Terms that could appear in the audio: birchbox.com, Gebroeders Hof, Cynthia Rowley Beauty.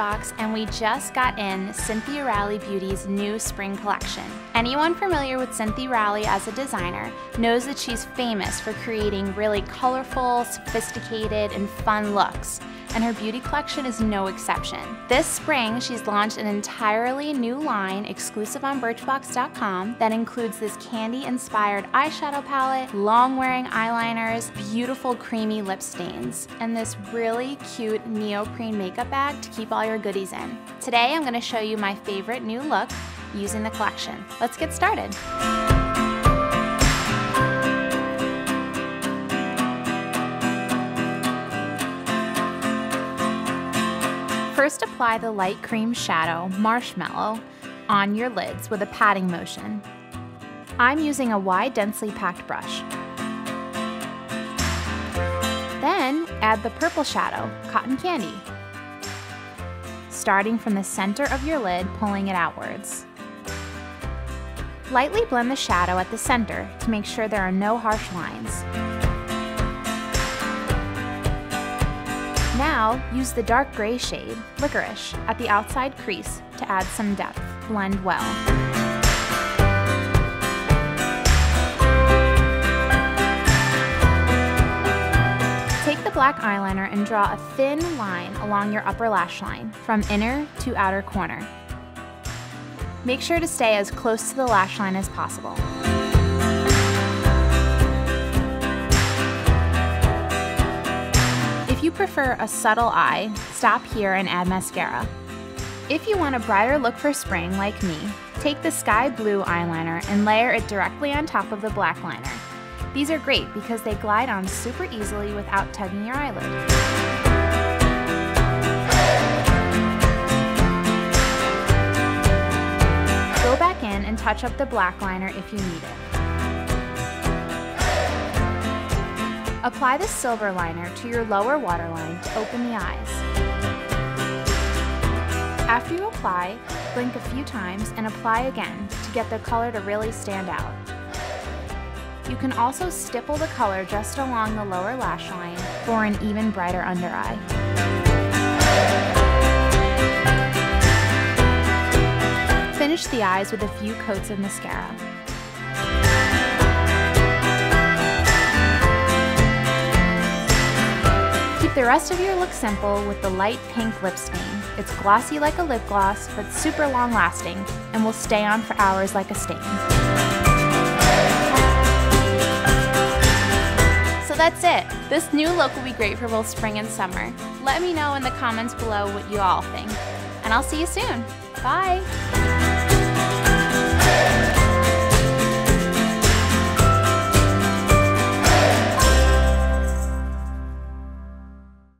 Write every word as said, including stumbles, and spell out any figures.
Birchbox, and we just got in Cynthia Rowley Beauty's new spring collection. Anyone familiar with Cynthia Rowley as a designer knows that she's famous for creating really colorful, sophisticated, and fun looks, and her beauty collection is no exception. This spring, she's launched an entirely new line exclusive on birchbox dot com that includes this candy-inspired eyeshadow palette, long-wearing eyeliners, beautiful creamy lip stains, and this really cute neoprene makeup bag to keep all your goodies in. Today, I'm gonna show you my favorite new look using the collection. Let's get started. First, apply the light cream shadow, Marshmallow, on your lids with a patting motion. I'm using a wide, densely packed brush. Then, add the purple shadow, Cotton Candy, starting from the center of your lid, pulling it outwards. Lightly blend the shadow at the center to make sure there are no harsh lines. Now, use the dark gray shade, Licorice, at the outside crease to add some depth. Blend well. Take the black eyeliner and draw a thin line along your upper lash line, from inner to outer corner. Make sure to stay as close to the lash line as possible. If you prefer a subtle eye, stop here and add mascara. If you want a brighter look for spring, like me, take the sky blue eyeliner and layer it directly on top of the black liner. These are great because they glide on super easily without tugging your eyelid. Go back in and touch up the black liner if you need it. Apply the silver liner to your lower waterline to open the eyes. After you apply, blink a few times and apply again to get the color to really stand out. You can also stipple the color just along the lower lash line for an even brighter under eye. Finish the eyes with a few coats of mascara. Keep the rest of your look simple with the light pink lip stain. It's glossy like a lip gloss, but super long lasting and will stay on for hours like a stain. So that's it. This new look will be great for both spring and summer. Let me know in the comments below what you all think. And I'll see you soon. Bye.